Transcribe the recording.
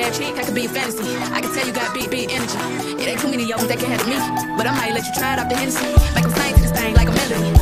bad chick, I could be a fantasy. I can tell you got big, big energy. It ain't too many of them that can handle me, but I might let you try it off the Hennessy. Make them sing to this thing like a melody.